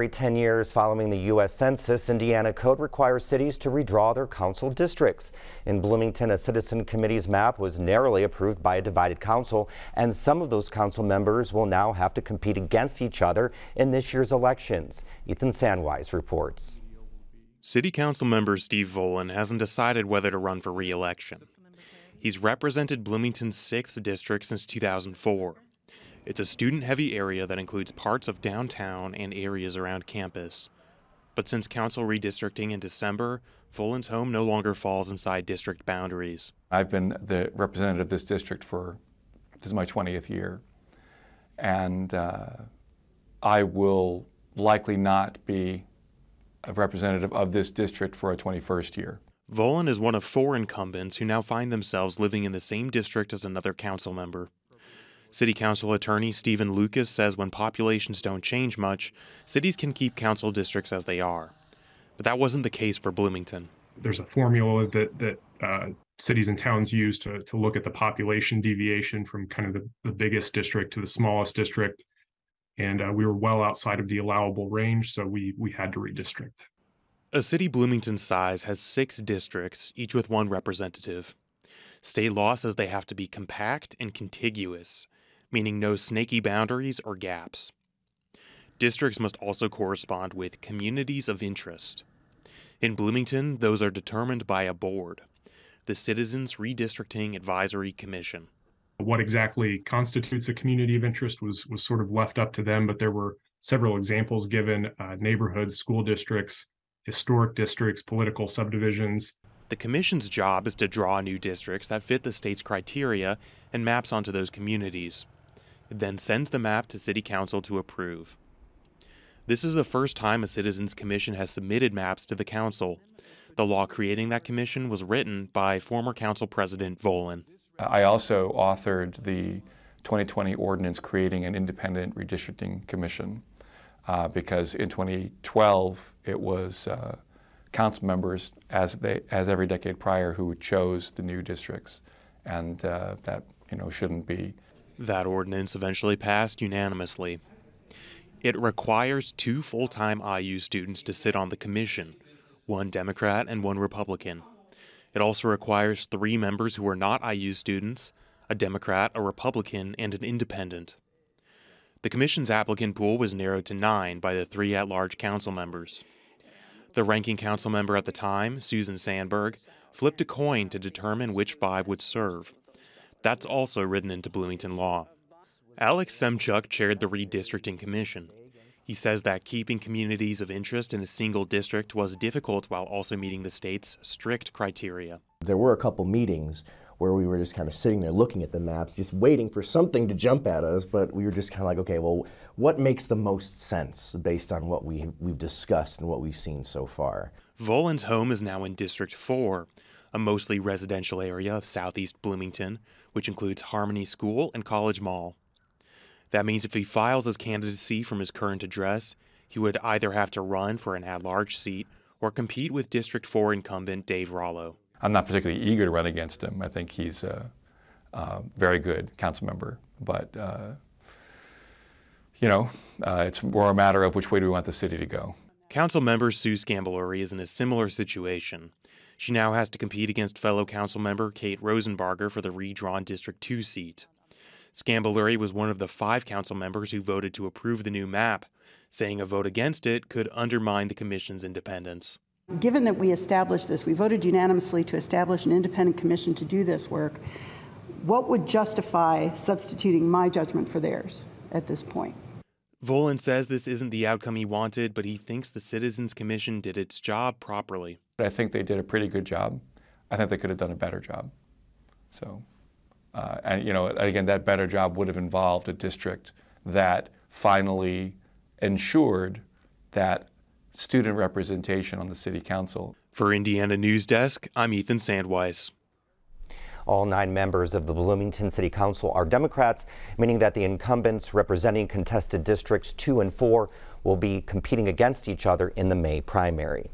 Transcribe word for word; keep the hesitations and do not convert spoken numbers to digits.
Every ten years following the U S Census, Indiana code requires cities to redraw their council districts. In Bloomington, a citizen committee's map was narrowly approved by a divided council, and some of those council members will now have to compete against each other in this year's elections. Ethan Sandweis reports. City Council member Steve Volan hasn't decided whether to run for re-election. He's represented Bloomington's sixth district since two thousand four. It's a student-heavy area that includes parts of downtown and areas around campus. But since council redistricting in December, Volan's home no longer falls inside district boundaries. I've been the representative of this district for, this is my twentieth year, and uh, I will likely not be a representative of this district for a twenty-first year. Volan is one of four incumbents who now find themselves living in the same district as another council member. City Council Attorney Stephen Lucas says when populations don't change much, cities can keep council districts as they are. But that wasn't the case for Bloomington. There's a formula that, that uh, cities and towns use to, to look at the population deviation from kind of the, the biggest district to the smallest district. And uh, we were well outside of the allowable range, so we, we had to redistrict. A city Bloomington's size has six districts, each with one representative. State law says they have to be compact and contiguous, meaning no snaky boundaries or gaps. Districts must also correspond with communities of interest. In Bloomington, those are determined by a board, the Citizens Redistricting Advisory Commission. What exactly constitutes a community of interest was, was sort of left up to them, but there were several examples given, uh, neighborhoods, school districts, historic districts, political subdivisions. The commission's job is to draw new districts that fit the state's criteria and maps onto those communities. It then sends the map to City Council to approve. This is the first time a Citizens Commission has submitted maps to the Council. The law creating that commission was written by former Council President Volan. I also authored the twenty twenty ordinance creating an independent redistricting commission uh, because in twenty twelve it was uh, council members, as they as every decade prior, who chose the new districts, and uh, that you know shouldn't be. That ordinance eventually passed unanimously. It requires two full-time I U students to sit on the commission, one Democrat and one Republican. It also requires three members who are not I U students, a Democrat, a Republican, and an independent. The commission's applicant pool was narrowed to nine by the three at-large council members. The ranking council member at the time, Susan Sandberg, flipped a coin to determine which five would serve. That's also written into Bloomington law. Alex Semchuk chaired the redistricting commission. He says that keeping communities of interest in a single district was difficult while also meeting the state's strict criteria. There were a couple meetings where we were just kind of sitting there looking at the maps, just waiting for something to jump at us, but we were just kind of like, okay, well, what makes the most sense based on what we, we've discussed and what we've seen so far? Volan's home is now in District four, a mostly residential area of southeast Bloomington, which includes Harmony School and College Mall. That means if he files his candidacy from his current address, he would either have to run for an at-large seat or compete with District four incumbent Dave Rollo. I'm not particularly eager to run against him. I think he's a, a very good council member, but uh, you know, uh, it's more a matter of which way do we want the city to go. Council member Sue Sgambelluri is in a similar situation. She now has to compete against fellow council member Kate Rosenbarger for the redrawn District two seat. Sgambelluri was one of the five council members who voted to approve the new map, saying a vote against it could undermine the commission's independence. Given that we established this, we voted unanimously to establish an independent commission to do this work, what would justify substituting my judgment for theirs at this point? Volan says this isn't the outcome he wanted, but he thinks the Citizens Commission did its job properly. I think they did a pretty good job. I think they could have done a better job. So, uh, and you know, again, that better job would have involved a district that finally ensured that student representation on the City Council. For Indiana News Desk, I'm Ethan Sandweis. All nine members of the Bloomington City Council are Democrats, meaning that the incumbents representing contested districts two and four will be competing against each other in the May primary.